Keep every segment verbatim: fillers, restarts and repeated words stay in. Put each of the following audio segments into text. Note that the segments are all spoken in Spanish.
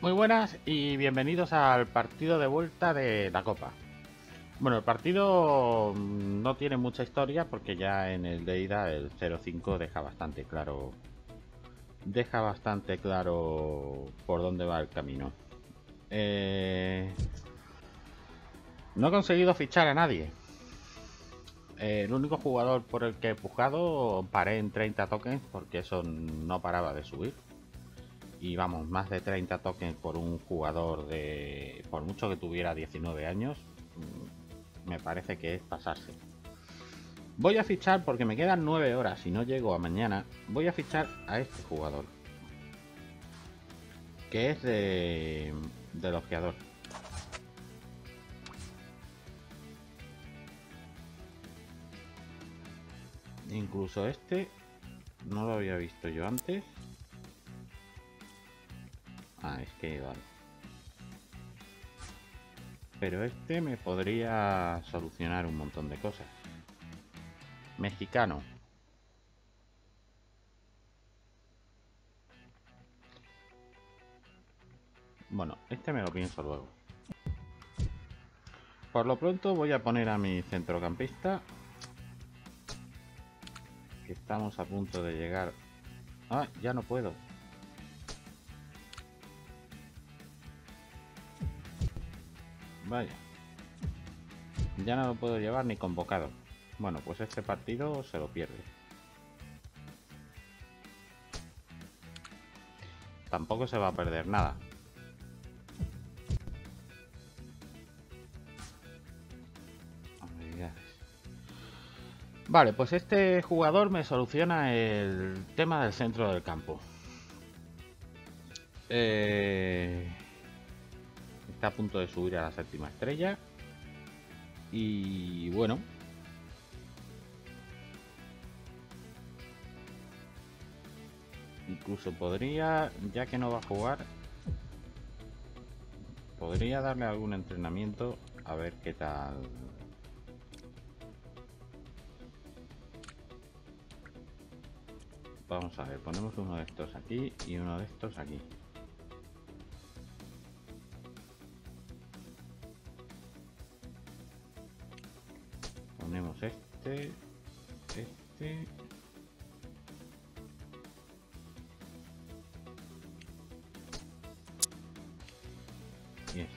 Muy buenas y bienvenidos al partido de vuelta de la Copa. Bueno, el partido no tiene mucha historia porque ya en el de ida el cero cinco deja bastante claro, deja bastante claro por dónde va el camino. Eh, no he conseguido fichar a nadie. Eh, el único jugador por el que he pujado paré en treinta tokens porque eso no paraba de subir. Y vamos, más de treinta tokens por un jugador de... por mucho que tuviera diecinueve años, me parece que es pasarse. Voy a fichar, porque me quedan nueve horas y no llego a mañana, voy a fichar a este jugador, que es de, de logiador. Incluso este no lo había visto yo antes. Ah, es que vale. Pero este me podría solucionar un montón de cosas. Mexicano. Bueno, este me lo pienso luego. Por lo pronto voy a poner a mi centrocampista. Que estamos a punto de llegar. Ah, ya no puedo. Vaya, ya no lo puedo llevar ni convocado. Bueno, pues este partido se lo pierde. Tampoco se va a perder nada. Vale, pues este jugador me soluciona el tema del centro del campo. Eh... Está a punto de subir a la séptima estrella. Y bueno. Incluso podría, ya que no va a jugar, podría darle algún entrenamiento a ver qué tal. Vamos a ver, ponemos uno de estos aquí y uno de estos aquí. Ponemos este, este. Y este.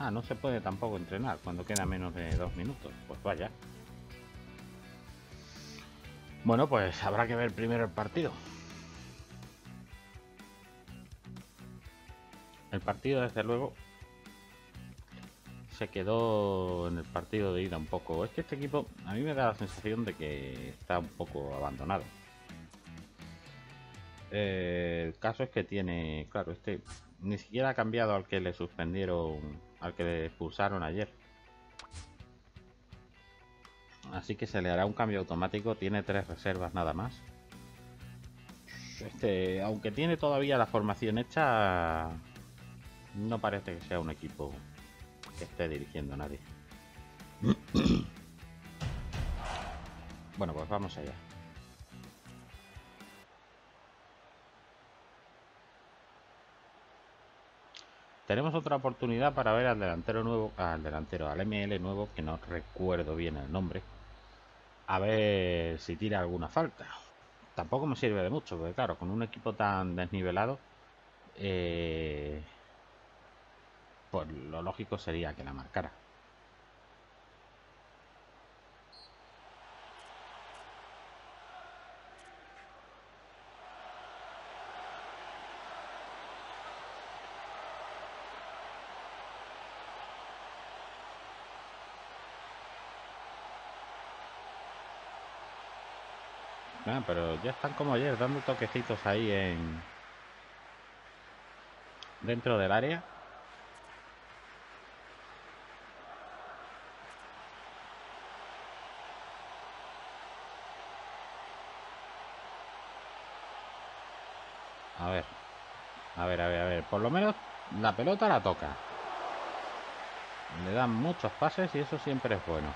Ah, no se puede tampoco entrenar cuando queda menos de dos minutos. Pues vaya. Bueno, pues habrá que ver primero el partido. El partido, desde luego, se quedó en el partido de ida un poco. Es que este equipo a mí me da la sensación de que está un poco abandonado. Eh, el caso es que tiene, claro, este ni siquiera ha cambiado al que le suspendieron, al que le expulsaron ayer. Así que se le hará un cambio automático. Tiene tres reservas nada más. Este, aunque tiene todavía la formación hecha, no parece que sea un equipo que esté dirigiendo a nadie. Bueno, pues vamos allá. Tenemos otra oportunidad para ver al delantero nuevo, al delantero, al M L nuevo, que no recuerdo bien el nombre, a ver si tira alguna falta. Tampoco me sirve de mucho, porque claro, con un equipo tan desnivelado, eh... pues lo lógico sería que la marcara. Ah, pero ya están como ayer, dando toquecitos ahí en dentro del área. A ver, a ver, a ver, a ver, por lo menos la pelota la toca. Le dan muchos pases y eso siempre es bueno.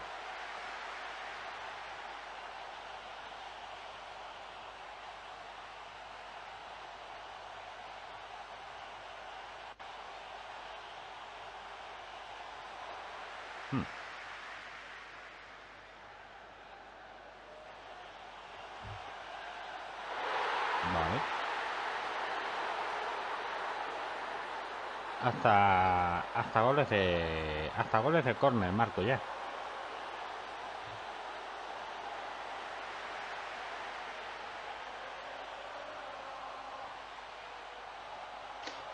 Hmm. Vale. Hasta hasta goles de hasta goles de córner, Marco, ya.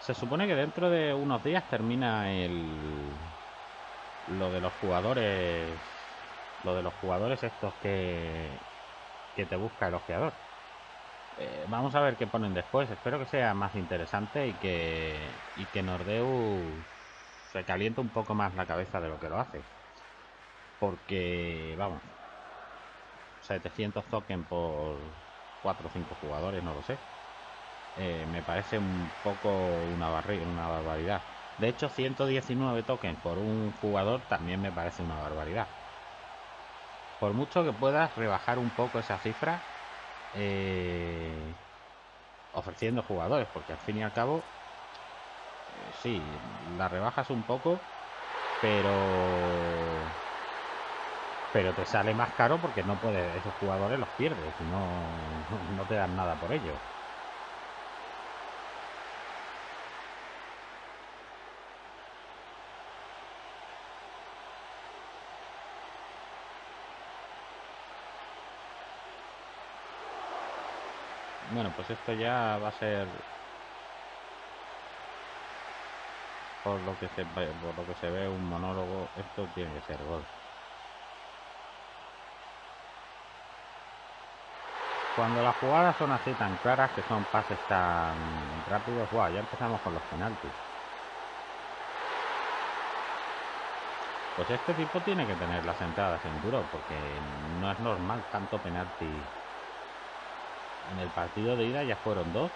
Se supone que dentro de unos días termina el lo de los jugadores lo de los jugadores estos que que te busca el ojeador. Eh, vamos a ver qué ponen después. Espero que sea más interesante y que y que Nordeus se caliente un poco más la cabeza de lo que lo hace, porque vamos, setecientos tokens por cuatro o cinco jugadores, no lo sé. Eh, me parece un poco una barriga, una barbaridad. De hecho, ciento diecinueve tokens por un jugador también me parece una barbaridad. Por mucho que puedas rebajar un poco esa cifra, eh, ofreciendo jugadores, porque al fin y al cabo, eh, sí, la rebajas un poco, pero pero te sale más caro porque no puedes, esos jugadores los pierdes, no, no te dan nada por ello. Bueno, pues esto ya va a ser por lo que se por lo que se ve un monólogo. Esto tiene que ser gol. Cuando las jugadas son así tan claras, que son pases tan rápidos, wow, ya empezamos con los penaltis. Pues este tipo tiene que tener las entradas en duro, porque no es normal tanto penalti. En el partido de ida ya fueron dos.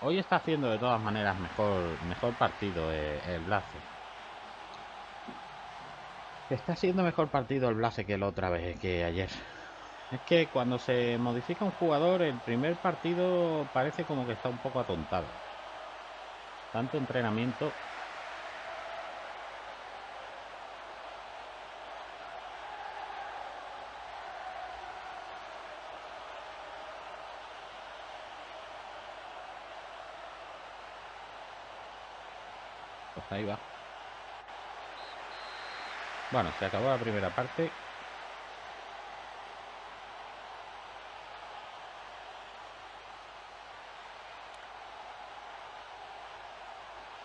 Hoy está haciendo de todas maneras mejor mejor partido eh, el Blase. Está haciendo mejor partido el Blase que la otra vez, que ayer. Es que cuando se modifica un jugador, el primer partido parece como que está un poco atontado. Tanto entrenamiento. Ahí va. Bueno, se acabó la primera parte.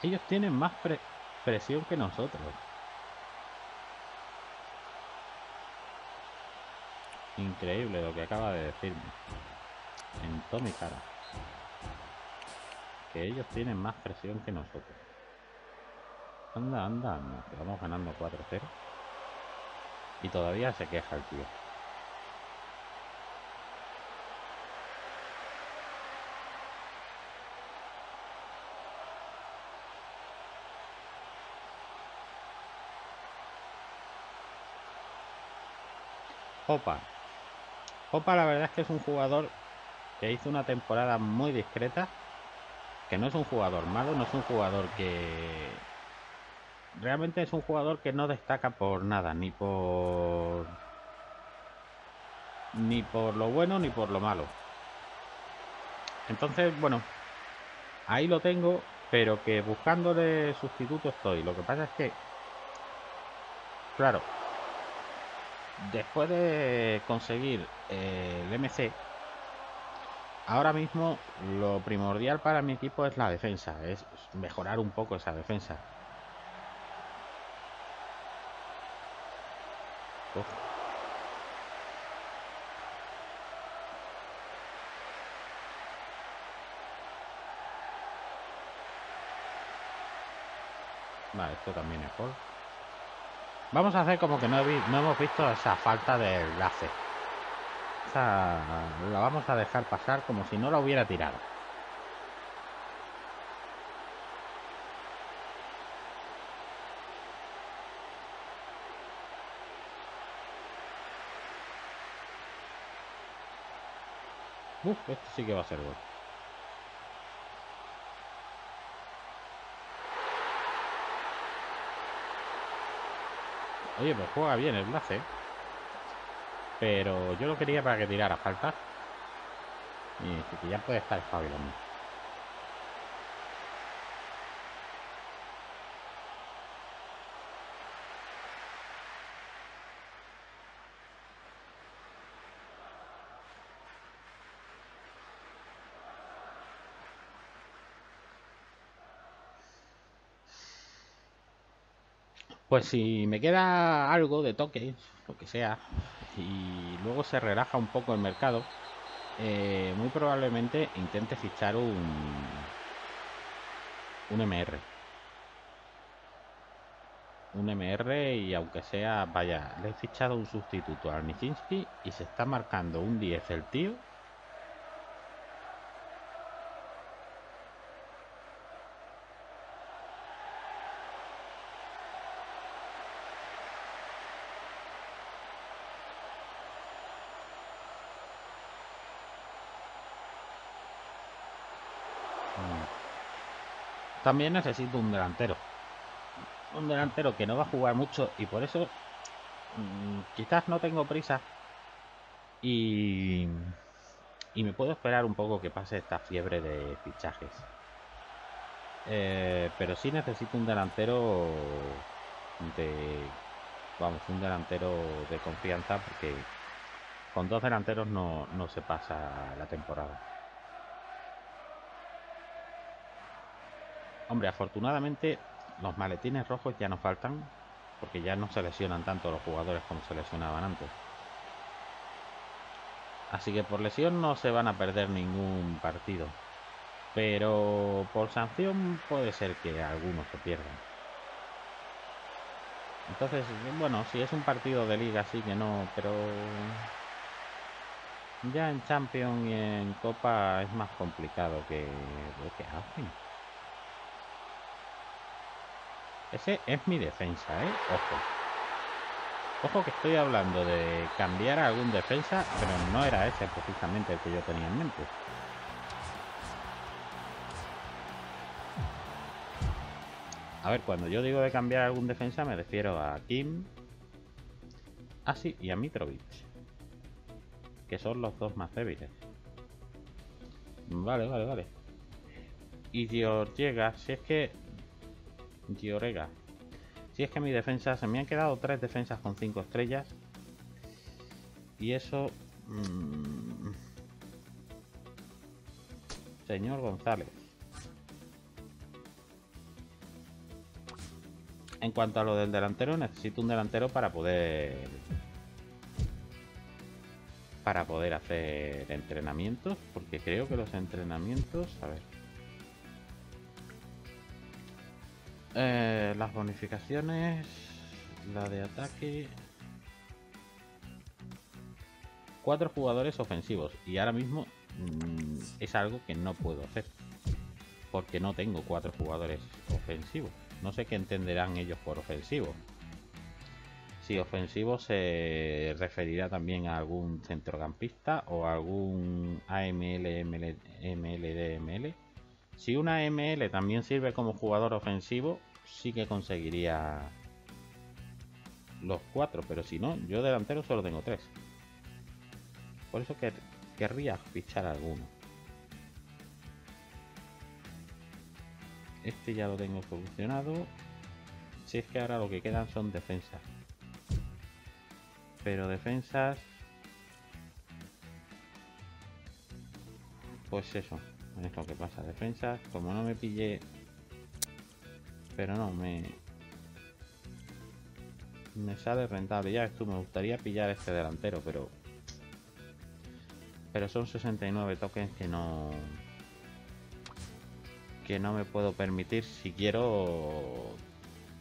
Ellos tienen más pre- presión que nosotros. Increíble lo que acaba de decirme. En toda mi cara. Que ellos tienen más presión que nosotros. Anda, anda, anda, que vamos ganando cuatro cero. Y todavía se queja el tío. Popa. Popa, la verdad es que es un jugador que hizo una temporada muy discreta. Que no es un jugador malo, no es un jugador que... Realmente es un jugador que no destaca por nada, ni por ni por lo bueno ni por lo malo. Entonces, bueno, ahí lo tengo, pero que buscándole sustituto estoy. Lo que pasa es que, claro, después de conseguir eh, el M C, ahora mismo lo primordial para mi equipo es la defensa, es mejorar un poco esa defensa. Uf. Vale, esto también es gol. Vamos a hacer como que no, he vi no hemos visto esa falta de enlace. Esa la vamos a dejar pasar como si no la hubiera tirado. Uf, esto sí que va a ser gol. Oye, pues juega bien el enlace. Pero yo lo quería para que tirara falta. Y que ya puede estar espabilando. Pues si me queda algo de toques, lo que sea, y luego se relaja un poco el mercado, eh, muy probablemente intente fichar un, un M R. Un M R y aunque sea, vaya, le he fichado un sustituto al Nijinsky y se está marcando un diez el tío. También necesito un delantero. Un delantero que no va a jugar mucho y por eso mmm, quizás no tengo prisa. Y, y me puedo esperar un poco que pase esta fiebre de fichajes. Eh, pero sí necesito un delantero de... Vamos, un delantero de confianza porque con dos delanteros no, no se pasa la temporada. Hombre, afortunadamente los maletines rojos ya no faltan, porque ya no se lesionan tanto los jugadores como se lesionaban antes. Así que por lesión no se van a perder ningún partido, pero por sanción puede ser que algunos se pierdan. Entonces, bueno, si es un partido de liga sí que no, pero ya en Champions y en Copa es más complicado que lo que hacen. Ese es mi defensa, ¿eh? Ojo. Ojo que estoy hablando de cambiar a algún defensa, pero no era ese precisamente el que yo tenía en mente. A ver, cuando yo digo de cambiar a algún defensa me refiero a Kim, Asi y a Mitrovic, que son los dos más débiles. Vale, vale, vale. Y Dior llega, si es que... Giorega. Si es que mi defensa, se me han quedado tres defensas con cinco estrellas y eso mmm... Señor González. En cuanto a lo del delantero, necesito un delantero para poder para poder hacer entrenamientos, porque creo que los entrenamientos, a ver, Eh, las bonificaciones, la de ataque, cuatro jugadores ofensivos, y ahora mismo mmm, es algo que no puedo hacer porque no tengo cuatro jugadores ofensivos. No sé qué entenderán ellos por ofensivo. Si ofensivo se referirá también a algún centrocampista o a algún A M L, M L D, M L. Si una M L también sirve como jugador ofensivo, sí que conseguiría los cuatro, pero si no, yo delantero solo tengo tres. Por eso que querría fichar alguno. Este ya lo tengo solucionado. Si es que ahora lo que quedan son defensas. Pero defensas... Pues eso. Es lo que pasa, defensas, como no me pillé, pero no, me me sale rentable, ya esto, me gustaría pillar este delantero, pero pero son sesenta y nueve tokens que no que no me puedo permitir si quiero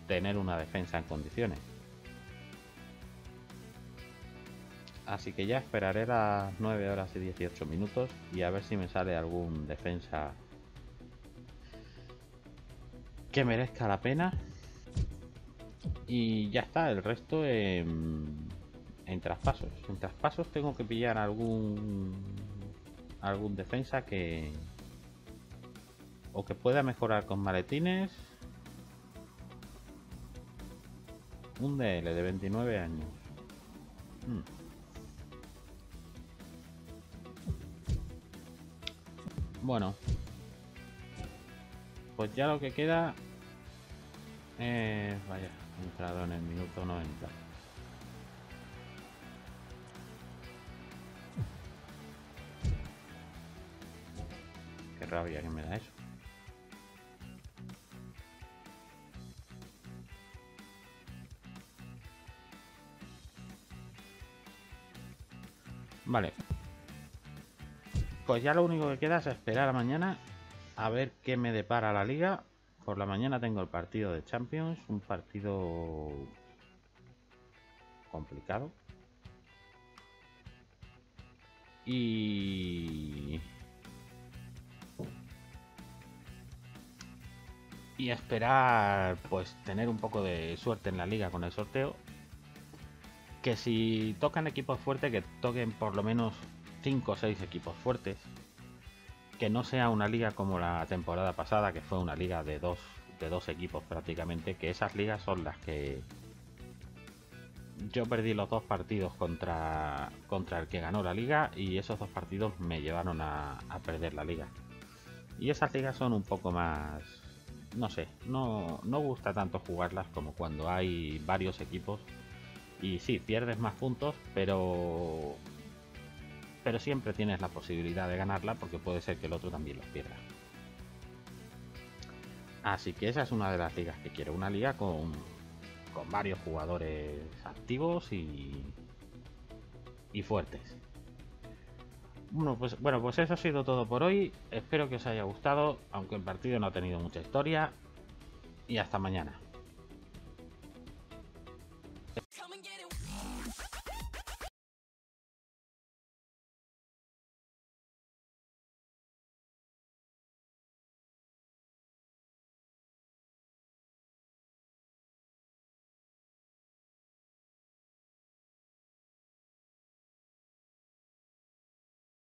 tener una defensa en condiciones. Así que ya esperaré las nueve horas y dieciocho minutos y a ver si me sale algún defensa que merezca la pena. Y ya está, el resto en, en traspasos. En traspasos tengo que pillar algún algún defensa que o que pueda mejorar con maletines Un D L de veintinueve años. Hmm. Bueno. Pues ya lo que queda... Eh, vaya, he entrado en el minuto noventa. Qué rabia que me da eso. Vale. Pues ya lo único que queda es esperar a mañana a ver qué me depara la liga. Por la mañana tengo el partido de Champions, un partido complicado. Y... Y esperar, pues, tener un poco de suerte en la liga con el sorteo. Que si tocan equipos fuertes, que toquen por lo menos cinco o seis equipos fuertes. Que no sea una liga como la temporada pasada, que fue una liga de dos, de dos equipos prácticamente, que esas ligas son las que yo perdí los dos partidos contra, contra el que ganó la liga, y esos dos partidos me llevaron a, a perder la liga. Y esas ligas son un poco más, no sé, no, no gusta tanto jugarlas como cuando hay varios equipos y sí, pierdes más puntos, pero... pero siempre tienes la posibilidad de ganarla porque puede ser que el otro también los pierda. Así que esa es una de las ligas que quiero, una liga con, con varios jugadores activos y, y fuertes. Bueno pues, bueno, pues eso ha sido todo por hoy. Espero que os haya gustado, aunque el partido no ha tenido mucha historia. Y hasta mañana.